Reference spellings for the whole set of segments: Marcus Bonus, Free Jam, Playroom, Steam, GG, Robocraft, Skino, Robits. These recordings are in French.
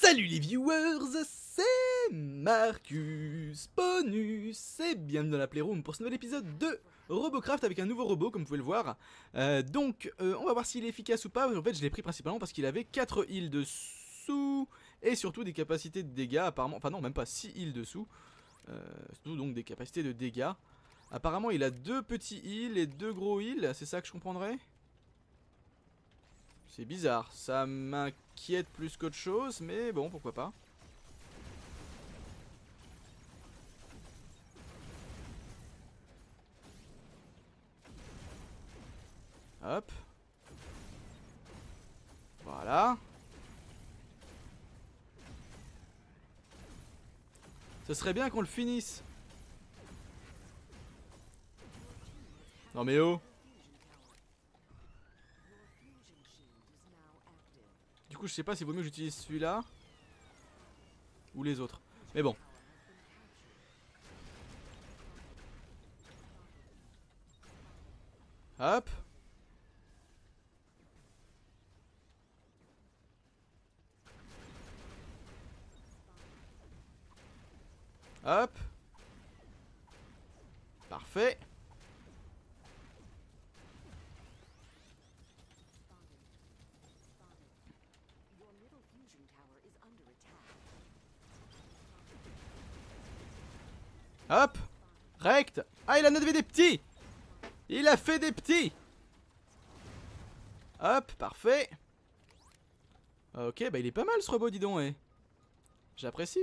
Salut les viewers, c'est Marcus Bonus et bienvenue dans la Playroom pour ce nouvel épisode de Robocraft avec un nouveau robot comme vous pouvez le voir. On va voir s'il est efficace ou pas. En fait je l'ai pris principalement parce qu'il avait 4 heals dessous et surtout des capacités de dégâts apparemment, enfin non même pas 6 heals dessous, surtout donc des capacités de dégâts. Apparemment il a 2 petits heals et 2 gros heals, c'est ça que je comprendrais? C'est bizarre, ça m'inquiète plus qu'autre chose, mais bon, pourquoi pas. Hop. Voilà. Ce serait bien qu'on le finisse. Non mais oh. Du coup je sais pas si vaut mieux que j'utilise celui-là ou les autres, mais bon. Hop. Hop. Parfait. Hop. Rect. Ah il en a fait des petits. Il a fait des petits. Hop, parfait. Ok, bah il est pas mal ce robot dis donc, eh. J'apprécie.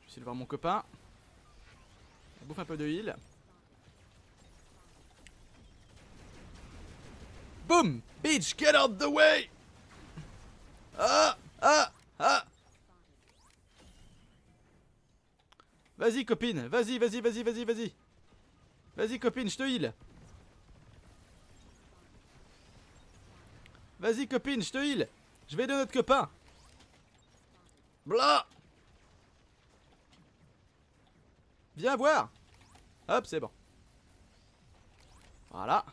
Je vais essayer de voir mon copain. On bouffe un peu de heal. Boom. Bitch, get out the way. Ah. Ah. Ah. Vas-y copine, vas-y. Vas-y copine, je te heal. Vas-y copine, je te heal. Je vais aider notre copain. Blah. Viens voir. Hop, c'est bon. Voilà.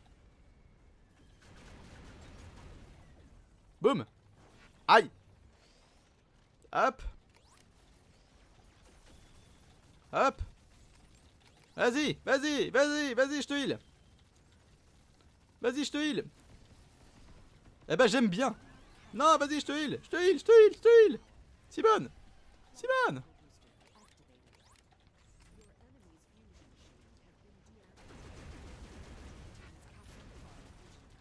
Boum. Aïe. Hop. Hop. Vas-y, je te heal. Vas-y, je te heal. Eh ben, j'aime bien. Non, vas-y, je te heal. Simone.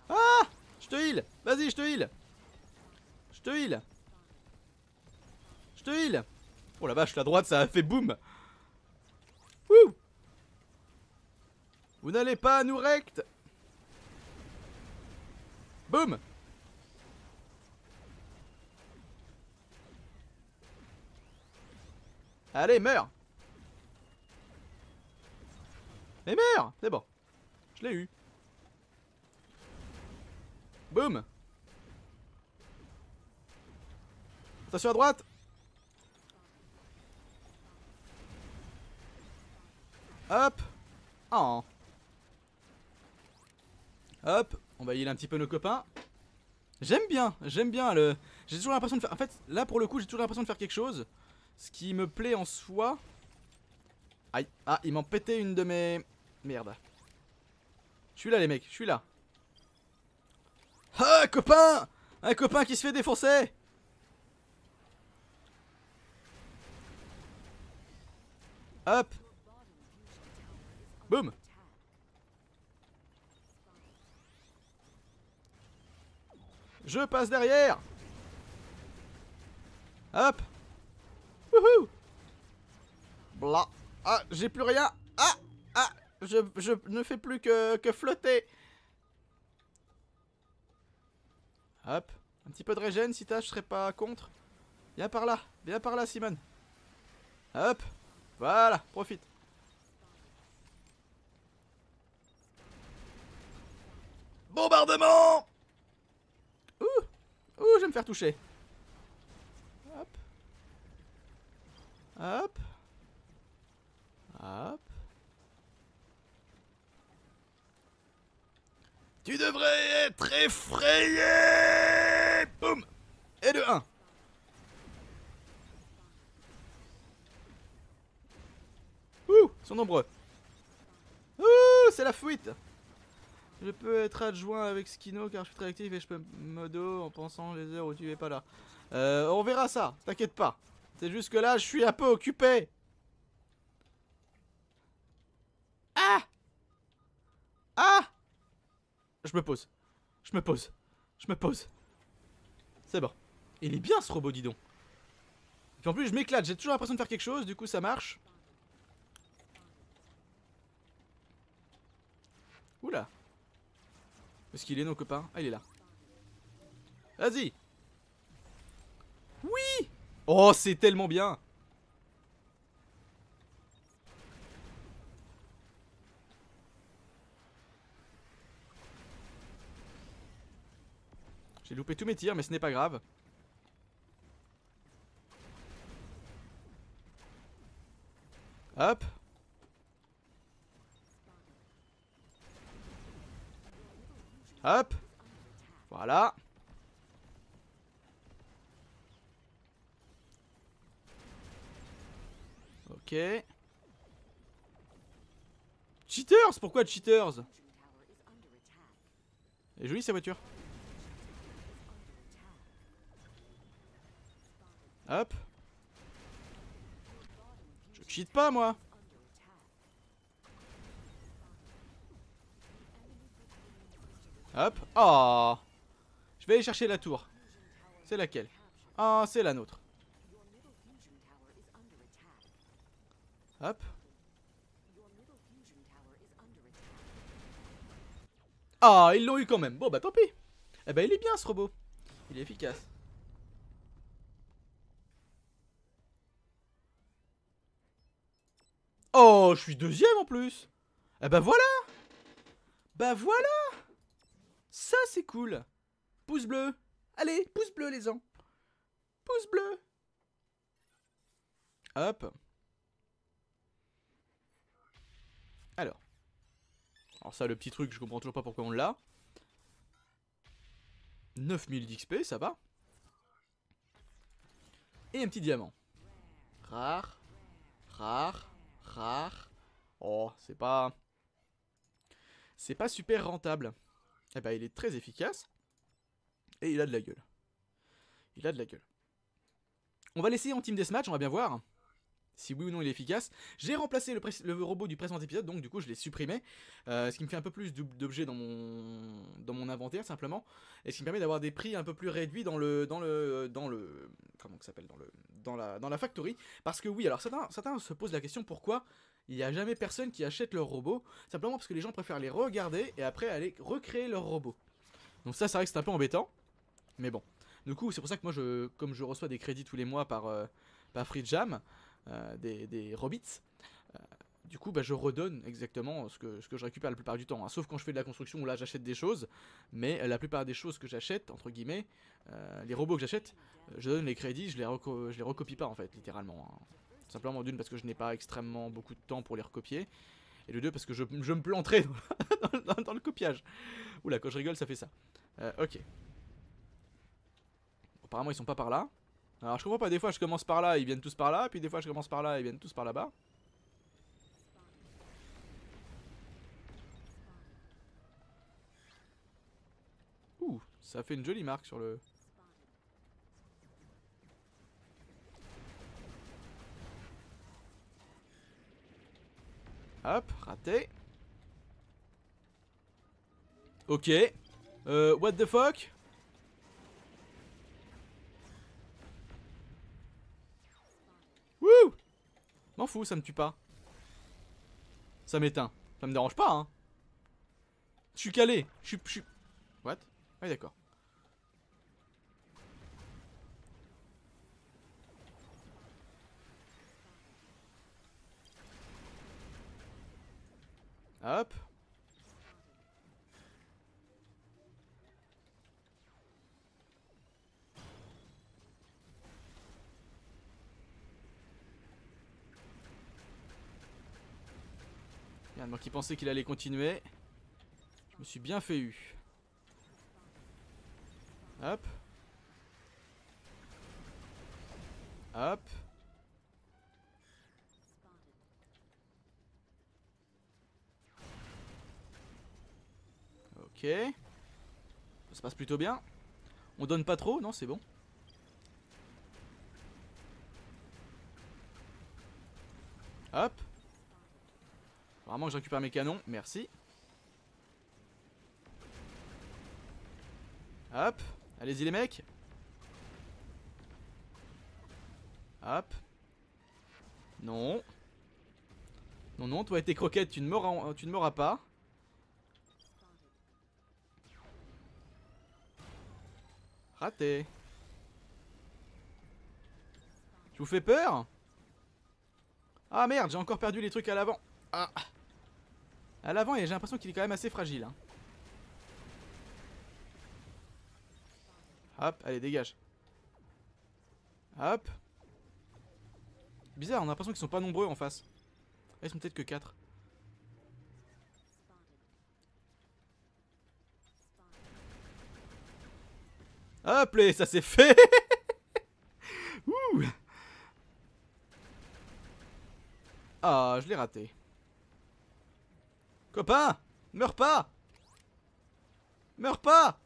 Ah, je te heal. Vas-y, je te heal. Oh la vache, la droite, ça a fait boum. Vous n'allez pas à nous rect. Boum. Allez, meurs. Mais meurs. C'est bon. Je l'ai eu. Boum. Attention à droite. Hop. Oh. Hop, on va heal un petit peu nos copains. J'aime bien le... J'ai toujours l'impression de faire... En fait, là pour le coup, j'ai toujours l'impression de faire quelque chose. Ce qui me plaît en soi... Aïe, ah, il m'en pétait une de mes... Merde. Je suis là les mecs, je suis là. Ah, copain! Un copain qui se fait défoncer! Hop. Boum. Je passe derrière. Hop. Wouhou. Blah. Ah, j'ai plus rien. Ah. Ah. Je ne fais plus que flotter. Hop. Un petit peu de régène si t'as, je serais pas contre. Viens par là Simone. Hop. Voilà, profite. Bombardement. Ouh, je vais me faire toucher. Hop. Hop. Hop. Tu devrais être effrayé. Boum. Et de 1. Ouh, ils sont nombreux. Ouh, c'est la fuite. Je peux être adjoint avec Skino car je suis très actif et je peux modo en pensant les heures où tu es pas là. On verra ça, t'inquiète pas. C'est juste que là, je suis un peu occupé. Ah! Ah! Je me pose. Je me pose. Je me pose. C'est bon. Il est bien ce robot, dis donc. Et puis en plus, je m'éclate. J'ai toujours l'impression de faire quelque chose, du coup, ça marche. Oula. Où est-ce qu'il est, nos copains? Ah, il est là. Vas-y. Oui! Oh, c'est tellement bien! J'ai loupé tous mes tirs, mais ce n'est pas grave. Hop! Hop! Voilà! Ok. Cheaters? Pourquoi cheaters? Elle est jolie sa voiture. Hop. Je cheat pas moi. Hop. Oh. Je vais aller chercher la tour. C'est laquelle? Ah, c'est la nôtre. Hop. Ah, ils l'ont eu quand même. Bon bah tant pis. Eh bah il est bien ce robot. Il est efficace. Oh, je suis deuxième en plus. Eh bah voilà. Bah voilà. Ça c'est cool. Pouce bleu. Allez, pouce bleu les gens. Pouce bleu. Hop. Alors ça, le petit truc, je comprends toujours pas pourquoi on l'a. 9000 d'XP, ça va. Et un petit diamant. Rare. Rare. Rare. Oh, c'est pas... C'est pas super rentable. Eh ben, il est très efficace. Et il a de la gueule. Il a de la gueule. On va l'essayer en team deathmatch, on va bien voir. Si oui ou non il est efficace. J'ai remplacé le robot du précédent épisode, donc du coup je l'ai supprimé. Ce qui me fait un peu plus d'objets dans mon inventaire simplement. Et ce qui me permet d'avoir des prix un peu plus réduits dans la factory. Parce que oui, alors certains se posent la question pourquoi il n'y a jamais personne qui achète leur robot. Simplement parce que les gens préfèrent les regarder et après aller recréer leur robot. Donc ça c'est vrai que c'est un peu embêtant. Mais bon. Du coup c'est pour ça que moi comme je reçois des crédits tous les mois par Free Jam. Des Robits, du coup bah, je redonne exactement ce que je récupère la plupart du temps, hein. Sauf quand je fais de la construction où là j'achète des choses, mais la plupart des choses que j'achète, entre guillemets, les robots que j'achète, je donne les crédits, je les recopie pas en fait, littéralement, hein. Simplement d'une parce que je n'ai pas extrêmement beaucoup de temps pour les recopier, et de deux parce que je me planterai dans le copiage. Oula, quand je rigole ça fait ça. Ok. Apparemment ils sont pas par là. Alors je comprends pas, des fois je commence par là, ils viennent tous par là, puis des fois je commence par là, ils viennent tous par là-bas. Ouh, ça fait une jolie marque sur le... Hop, raté. Ok, what the fuck? M'en fous, ça me tue pas. Ça m'éteint. Ça me dérange pas, hein. Je suis calé. Je suis... What? Ah, d'accord. Hop. Moi qui pensais qu'il allait continuer. Je me suis bien fait eu. Hop. Hop. Ok. Ça se passe plutôt bien. On donne pas trop, non, c'est bon. Hop. Vraiment que je récupère mes canons, merci. Hop. Allez-y les mecs. Hop. Non. Non, non, toi et tes croquettes, tu ne mourras pas. Raté. Je vous fais peur? Ah merde, j'ai encore perdu les trucs à l'avant. Ah. À l'avant, et j'ai l'impression qu'il est quand même assez fragile. Hein. Hop, allez, dégage. Hop. Bizarre, on a l'impression qu'ils sont pas nombreux en face. Ils sont peut-être que 4. Hop, les, ça c'est fait. Ouh. Ah, je l'ai raté. Copain, meurs pas. Meurs pas.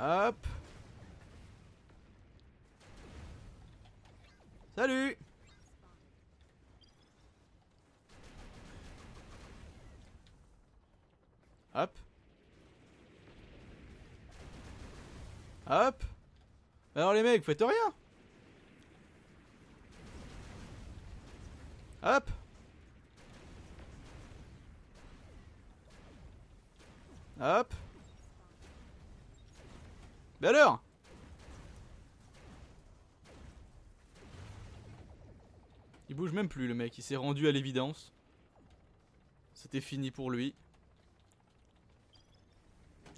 Hop. Salut. Hop. Hop. Alors les mecs, vous faites rien. Hop. Hop. Ben alors. Il bouge même plus le mec, il s'est rendu à l'évidence. C'était fini pour lui.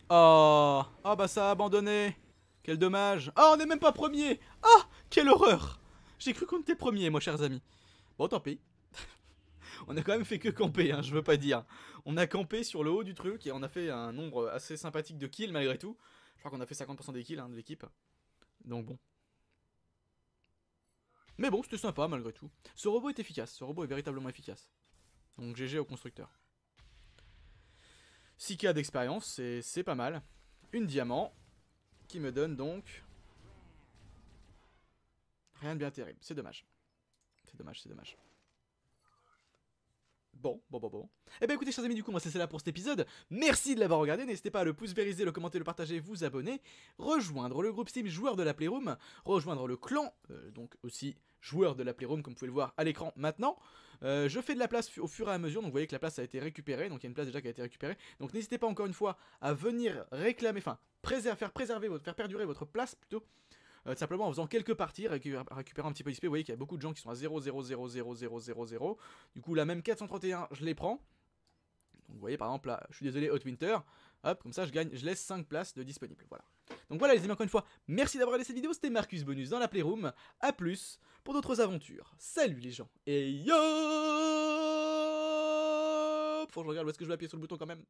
Oh, oh bah ça a abandonné. Quel dommage. Ah, oh, on n'est même pas premier. Ah, oh, quelle horreur. J'ai cru qu'on était premier, moi, chers amis. Bon, tant pis. On a quand même fait que camper, hein, je veux pas dire. On a campé sur le haut du truc et on a fait un nombre assez sympathique de kills malgré tout. Je crois qu'on a fait 50% des kills hein, de l'équipe. Donc bon. Mais bon, c'était sympa malgré tout. Ce robot est efficace. Ce robot est véritablement efficace. Donc GG au constructeur. 6K d'expérience, c'est pas mal. Une diamant. Qui me donne donc... Rien de bien terrible. C'est dommage. C'est dommage, c'est dommage. Bon. Eh ben écoutez, chers amis, du coup, moi c'est là pour cet épisode. Merci de l'avoir regardé. N'hésitez pas à le pouce vériser, le commenter, le partager, vous abonner, rejoindre le groupe Steam joueur de la Playroom, rejoindre le clan, donc aussi joueur de la Playroom, comme vous pouvez le voir à l'écran maintenant. Je fais de la place au fur et à mesure, donc vous voyez que la place a été récupérée, donc il y a une place déjà qui a été récupérée. Donc n'hésitez pas encore une fois à venir réclamer, enfin, faire perdurer votre place plutôt. Simplement en faisant quelques parties, récupérant un petit peu d'XP, vous voyez qu'il y a beaucoup de gens qui sont à 0,000,000. Du coup, là même 431, je les prends. Donc vous voyez par exemple, là, je suis désolé, Hot Winter. Hop, comme ça, je laisse 5 places de disponibles. Voilà. Donc voilà, les amis, encore une fois, merci d'avoir regardé cette vidéo. C'était Marcus Bonus dans la Playroom. A plus pour d'autres aventures. Salut les gens. Et yo. Faut que je regarde où est-ce que je vais appuyer sur le bouton quand même.